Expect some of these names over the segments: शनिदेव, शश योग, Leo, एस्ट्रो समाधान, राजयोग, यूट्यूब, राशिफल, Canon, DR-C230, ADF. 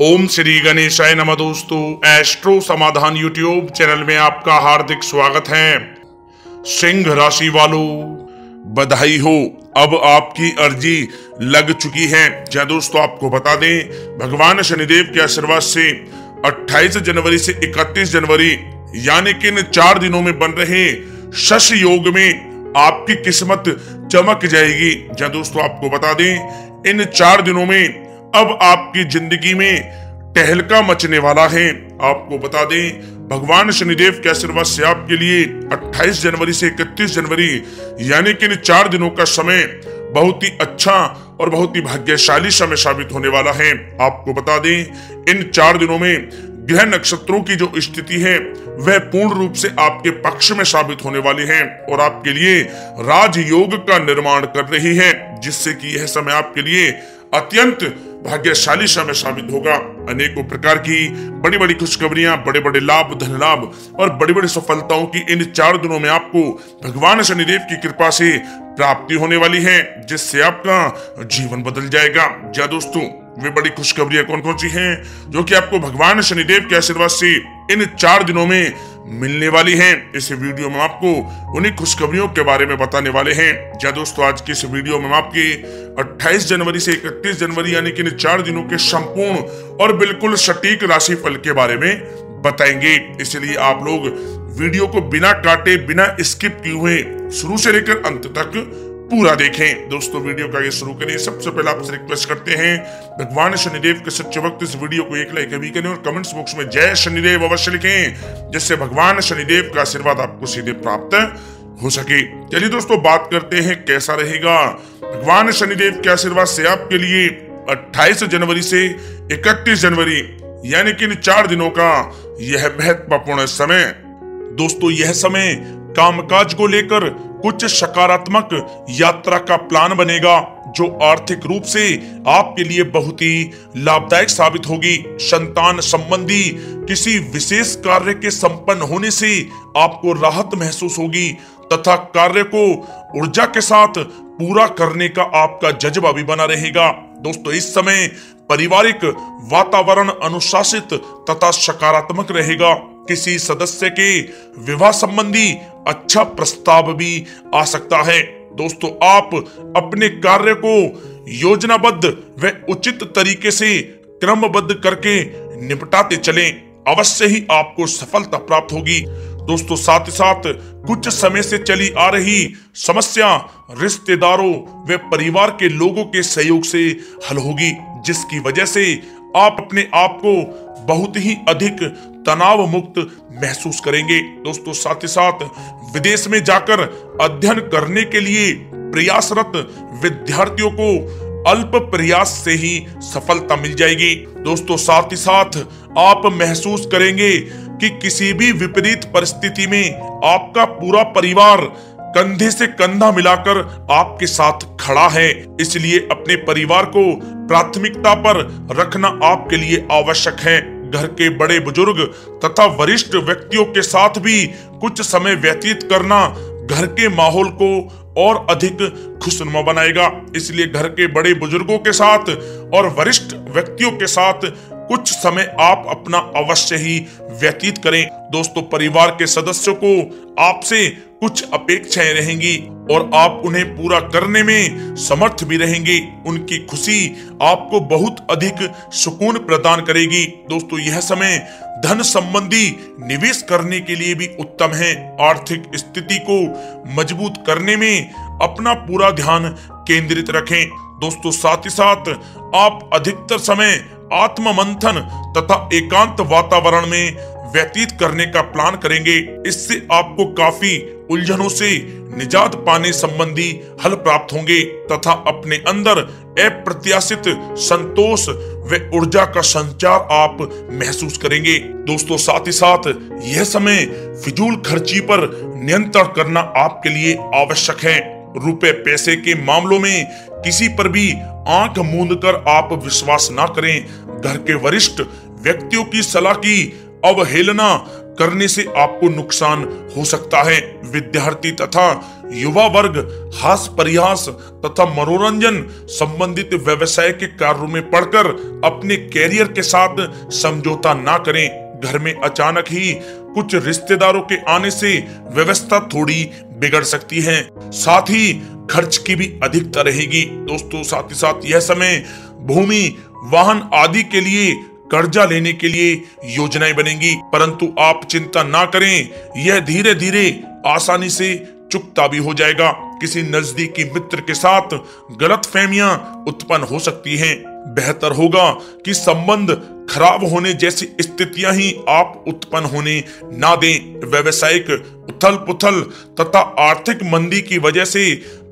ओम श्री गणेशाय नमः। दोस्तों, एस्ट्रो समाधान यूट्यूब चैनल में आपका हार्दिक स्वागत है। सिंह राशि वालों बधाई हो, अब आपकी अर्जी लग चुकी है। जहाँ दोस्तों आपको बता दें, भगवान शनिदेव के आशीर्वाद से 28 जनवरी से 31 जनवरी यानी कि इन 4 दिनों में बन रहे शश योग में आपकी किस्मत चमक जाएगी। जहाँ दोस्तों आपको बता दें, इन 4 दिनों में अब आपकी जिंदगी में टहलका मचने वाला है। आपको बता दें, भगवान शनिदेव के आशीर्वाद से आपके लिए 28 जनवरी से 31 जनवरी यानी कि इन 4 दिनों का समय बहुत ही अच्छा और बहुत ही भाग्यशाली समय साबित होने वाला है। आपको बता दें, इन 4 दिनों में ग्रह नक्षत्रों की जो स्थिति है वह पूर्ण रूप से आपके पक्ष में साबित होने वाली है और आपके लिए राजयोग का निर्माण कर रही है, जिससे कि यह समय आपके लिए अत्यंत भाग्यशाली समय साबित होगा। अनेकों प्रकार की बड़ी बड़ी खुशखबरियां, बड़े बड़े लाभ, धन लाभ और बड़ी बड़ी सफलताओं की इन 4 दिनों में आपको भगवान शनिदेव की कृपा से प्राप्ति होने वाली है, जिससे आपका जीवन बदल जाएगा। जय दोस्तों, वे बड़ी खुशखबरियां कौन कौन सी हैं जो कि आपको भगवान शनिदेव के आशीर्वाद से इन 4 दिनों में मिलने वाली हैं। इस वीडियो में आपको उन्हीं खुशखबरियों के बारे में बताने वाले हैं। जय दोस्तों, आज की इस वीडियो में आपके 28 जनवरी से 31 जनवरी यानी कि इन 4 दिनों के संपूर्ण और बिल्कुल सटीक राशिफल के बारे में बताएंगे। इसलिए आप लोग वीडियो को बिना काटे, बिना स्किप किए हुए शुरू से लेकर अंत तक पूरा देखें। दोस्तों, वीडियो का ये शुरू करें। सबसे पहले आपसे रिक्वेस्ट करते हैं, भगवान शनिदेव के सच्चे वक्त इस वीडियो को एक लाइक भी करें और कमेंट्स बॉक्स में जय शनिदेव अवश्य लिखें, जिससे भगवान शनिदेव का आशीर्वाद आपको सीधे प्राप्त हो सके। चलिए दोस्तों, बात करते हैं कैसा रहेगा भगवान शनिदेव के आशीर्वाद से आपके लिए 28 जनवरी से 31 जनवरी यानी कि इन 4 दिनों का यह महत्वपूर्ण समय। दोस्तों, यह समय कामकाज को लेकर कुछ सकारात्मक यात्रा का प्लान बनेगा, जो आर्थिक रूप से आपके लिए बहुत ही लाभदायक साबित होगी। संतान संबंधी किसी विशेष कार्य के संपन्न होने से आपको राहत महसूस होगी तथा कार्य को ऊर्जा के साथ पूरा करने का आपका जज्बा भी बना रहेगा। दोस्तों, इस समय पारिवारिक वातावरण अनुशासित तथा सकारात्मक रहेगा। किसी सदस्य के विवाह संबंधी अच्छा प्रस्ताव भी आ सकता है। दोस्तों, आप अपने कार्य को योजनाबद्ध व उचित तरीके से क्रमबद्ध करके निपटाते चलें, अवश्य ही आपको सफलता प्राप्त होगी। दोस्तों, साथ ही साथ कुछ समय से चली आ रही समस्या रिश्तेदारों व परिवार के लोगों के सहयोग से हल होगी, जिसकी वजह से आप अपने आप को बहुत ही अधिक तनाव मुक्त महसूस करेंगे। दोस्तों, साथ ही साथ विदेश में जाकर अध्ययन करने के लिए प्रयासरत विद्यार्थियों को अल्प प्रयास से ही सफलता मिल जाएगी। दोस्तों, साथ ही साथ आप महसूस करेंगे कि किसी भी विपरीत परिस्थिति में आपका पूरा परिवार कंधे से कंधा मिलाकर आपके साथ खड़ा है, इसलिए अपने परिवार को प्राथमिकता पर रखना आपके लिए आवश्यक है। घर के बड़े बुजुर्ग तथा वरिष्ठ व्यक्तियों के साथ भी कुछ समय व्यतीत करना घर के माहौल को और अधिक खुशनुमा बनाएगा, इसलिए घर के बड़े बुजुर्गों के साथ और वरिष्ठ व्यक्तियों के साथ कुछ समय आप अपना अवश्य ही व्यतीत करें। दोस्तों, परिवार के सदस्यों को आपसे कुछ अपेक्षाएं रहेंगी और आप उन्हें पूरा करने में समर्थ भी रहेंगे। उनकी खुशी आपको बहुत अधिक सुकून प्रदान करेगी। दोस्तों, यह समय धन संबंधी निवेश करने के लिए भी उत्तम है। आर्थिक स्थिति को मजबूत करने में अपना पूरा ध्यान केंद्रित रखें। दोस्तों, साथ ही साथ आप अधिकतर समय आत्ममंथन तथा एकांत वातावरण में व्यतीत करने का प्लान करेंगे। इससे आपको काफी उलझनों से निजात पाने संबंधी हल प्राप्त होंगे तथा अपने अंदर अप्रत्याशित संतोष व ऊर्जा का संचार आप महसूस करेंगे। दोस्तों, साथ ही साथ यह समय फिजूल खर्ची पर नियंत्रण करना आपके लिए आवश्यक है। रुपए पैसे के मामलों में किसी पर भी आंख मूंदकर आप विश्वास ना करें। घर के वरिष्ठ व्यक्तियों की सलाह की अवहेलना करने से आपको नुकसान हो सकता है। विद्यार्थी तथा युवा वर्ग हास परिहास तथा मनोरंजन संबंधित व्यवसाय के कार्यों में पढ़कर अपने कैरियर के साथ समझौता ना करें। घर में अचानक ही कुछ रिश्तेदारों के आने से व्यवस्था थोड़ी बिगड़ सकती है, साथ ही खर्च की भी अधिकता रहेगी। दोस्तों, साथ ही साथ यह समय भूमि, वाहन आदि के लिए कर्जा लेने के लिए योजनाएं बनेंगी, परंतु आप चिंता ना करें, यह धीरे धीरे आसानी से चुकता भी हो जाएगा। किसी नजदीकी मित्र के साथ गलतफहमियां उत्पन्न हो सकती हैं। बेहतर होगा कि संबंध खराब होने जैसी स्थितियां ही आप उत्पन्न होने ना दें। व्यवसायिक उथल पुथल तथा आर्थिक मंदी की वजह से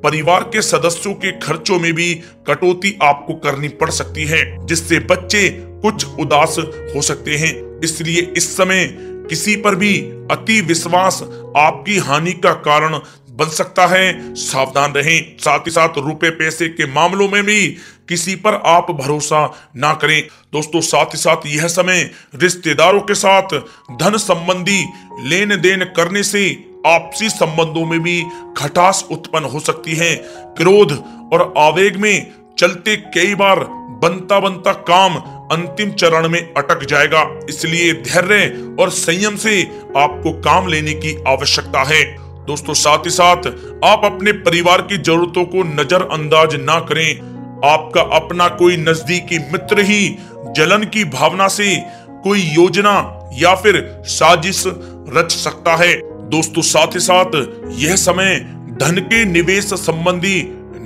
परिवार के सदस्यों के खर्चों में भी कटौती आपको करनी पड़ सकती है, जिससे बच्चे कुछ उदास हो सकते हैं। इसलिए इस समय किसी पर भी अति विश्वास आपकी हानि का कारण बन सकता है, सावधान रहें। साथ ही साथ रुपए पैसे के मामलों में भी किसी पर आप भरोसा ना करें। दोस्तों, साथ ही साथ यह समय रिश्तेदारों के साथ धन संबंधी लेन देन करने से आपसी संबंधों में भी खटास उत्पन्न हो सकती है। क्रोध और आवेग में चलते कई बार बनता बनता काम अंतिम चरण में अटक जाएगा, इसलिए धैर्य और संयम से आपको काम लेने की आवश्यकता है। दोस्तों, साथ ही साथ आप अपने परिवार की जरूरतों को नजरअंदाज ना करें। आपका अपना कोई नजदीकी मित्र ही जलन की भावना से कोई योजना या फिर साजिश रच सकता है। दोस्तों, साथ ही साथ यह समय धन के निवेश संबंधी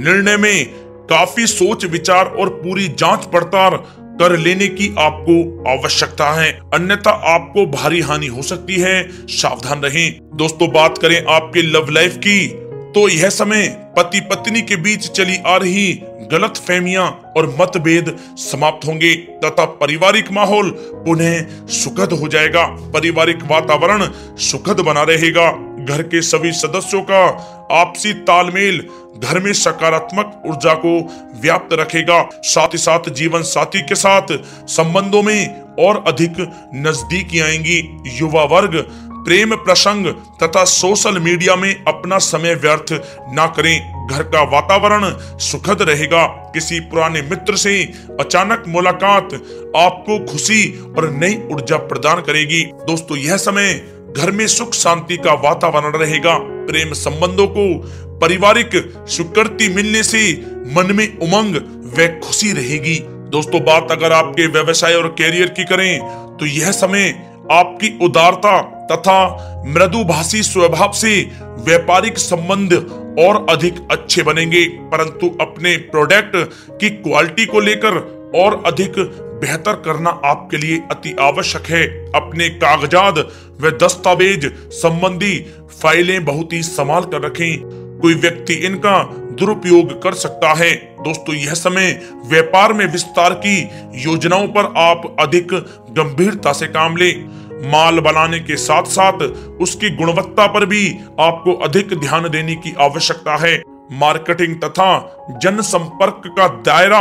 निर्णय में काफी सोच विचार और पूरी जांच पड़ताल कर लेने की आपको आवश्यकता है, अन्यथा आपको भारी हानि हो सकती है, सावधान रहें। दोस्तों, बात करें आपके लव लाइफ की, तो यह समय पति पत्नी के बीच चली आ रही गलतफहमियां और मतभेद समाप्त होंगे तथा पारिवारिक माहौल पुनः सुखद हो जाएगा। पारिवारिक वातावरण सुखद बना रहेगा। घर के सभी सदस्यों का आपसी तालमेल घर में सकारात्मक ऊर्जा को व्याप्त रखेगा। साथ ही साथ जीवन साथी के साथ संबंधों में और अधिक नजदीकी आएंगी। युवा वर्ग प्रेम प्रसंग तथा सोशल मीडिया में अपना समय व्यर्थ ना करें। घर का वातावरण सुखद रहेगा। किसी पुराने मित्र से अचानक मुलाकात आपको खुशी और नई ऊर्जा प्रदान करेगी। दोस्तों, यह समय घर में सुख शांति का वातावरण रहेगा। प्रेम संबंधों को पारिवारिक स्वीकृति मिलने से मन में उमंग व खुशी रहेगी। दोस्तों, बात अगर आपके व्यवसाय और कैरियर की करें, तो यह समय आपकी उदारता तथा मृदुभाषी स्वभाव से व्यापारिक संबंध और अधिक अच्छे बनेंगे, परंतु अपने प्रोडक्ट की क्वालिटी को लेकर और अधिक बेहतर करना आपके लिए अति आवश्यक है। अपने कागजात व दस्तावेज संबंधी फाइलें बहुत ही संभाल कर रखें, कोई व्यक्ति इनका दुरुपयोग कर सकता है। दोस्तों, यह समय व्यापार में विस्तार की योजनाओं पर आप अधिक गंभीरता से काम लें। माल बनाने के साथ साथ उसकी गुणवत्ता पर भी आपको अधिक ध्यान देने की आवश्यकता है। मार्केटिंग तथा जनसंपर्क का दायरा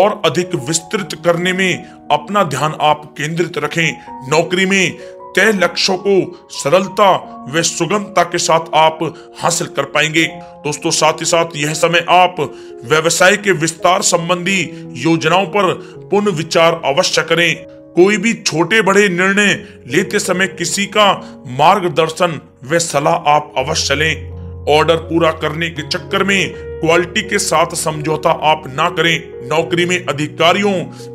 और अधिक विस्तृत करने में अपना ध्यान आप केंद्रित रखें। नौकरी में तय लक्ष्यों को सरलता व सुगमता के साथ आप हासिल कर पाएंगे। दोस्तों, साथ ही साथ यह समय आप व्यवसाय के विस्तार संबंधी योजनाओं पर पुनः विचार अवश्य करें। कोई भी छोटे बड़े निर्णय लेते समय किसी का मार्गदर्शन व सलाह आप अवश्य लें। ऑर्डर पूरा करने के चक्कर में क्वालिटी के साथ समझौता आप ना करें। नौकरी में अधिकारियों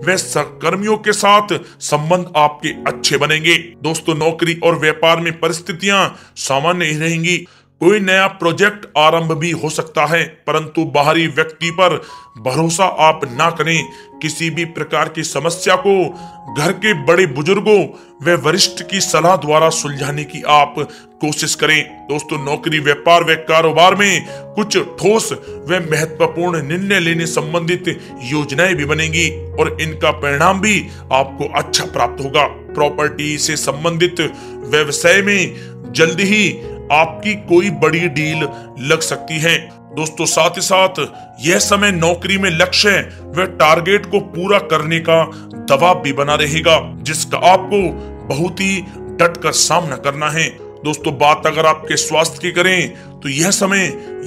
व सहकर्मियों के साथ संबंध आपके अच्छे बनेंगे। दोस्तों, नौकरी और व्यापार में परिस्थितियां सामान्य ही रहेंगी। कोई नया प्रोजेक्ट आरंभ भी हो सकता है, परंतु बाहरी व्यक्ति पर भरोसा आप ना करें। किसी भी प्रकार की समस्या को घर के बड़े बुजुर्गों व वरिष्ठ की सलाह द्वारा सुलझाने की आप कोशिश करें। दोस्तों, नौकरी व्यापार व कारोबार में कुछ ठोस व महत्वपूर्ण निर्णय लेने संबंधित योजनाएं भी बनेंगी और इनका परिणाम भी आपको अच्छा प्राप्त होगा। प्रॉपर्टी से संबंधित व्यवसाय में जल्द ही आपकी कोई बड़ी डील लग सकती है। दोस्तों, साथ ही साथ यह समय नौकरी में लक्ष्य व टारगेट को पूरा करने का दबाव भी बना रहेगा, जिसका आपको बहुत ही डट कर सामना करना है। दोस्तों, बात अगर आपके स्वास्थ्य की करें तो यह समय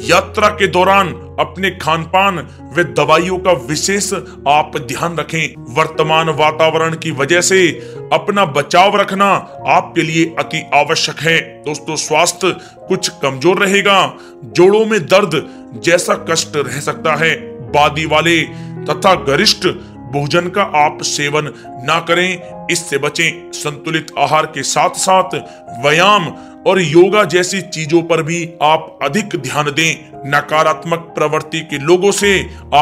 यात्रा के दौरान अपने खानपान व दवाइयों का विशेष आप ध्यान रखें। वर्तमान वातावरण की वजह से अपना बचाव रखना आपके लिए अति आवश्यक है। दोस्तों, स्वास्थ्य कुछ कमजोर रहेगा, जोड़ों में दर्द जैसा कष्ट रह सकता है। बादी वाले तथा गरिष्ठ भोजन का आप सेवन ना करें, इससे बचें। संतुलित आहार के साथ साथ व्यायाम और योगा जैसी चीजों पर भी आप अधिक ध्यान दें। नकारात्मक प्रवृत्ति के लोगों से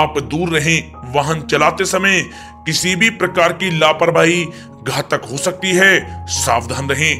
आप दूर रहें। वाहन चलाते समय किसी भी प्रकार की लापरवाही घातक हो सकती है, सावधान रहें।